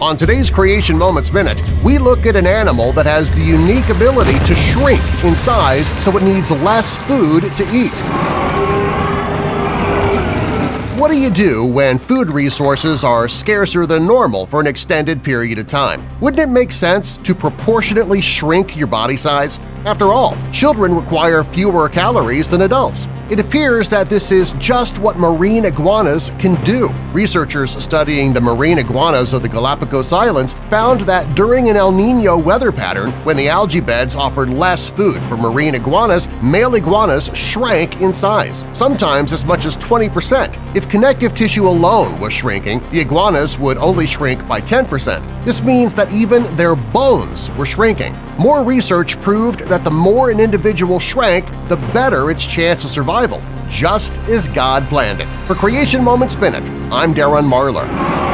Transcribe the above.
On today's Creation Moments Minute, we look at an animal that has the unique ability to shrink in size so it needs less food to eat. What do you do when food resources are scarcer than normal for an extended period of time? Wouldn't it make sense to proportionately shrink your body size? After all, children require fewer calories than adults. It appears that this is just what marine iguanas can do. Researchers studying the marine iguanas of the Galapagos Islands found that during an El Niño weather pattern, when the algae beds offered less food for marine iguanas, male iguanas shrank in size, sometimes as much as 20%. If connective tissue alone was shrinking, the iguanas would only shrink by 10%. This means that even their bones were shrinking. More research proved that the more an individual shrank, the better its chance of survival, just as God planned it. For Creation Moments Minute, I'm Darren Marlar.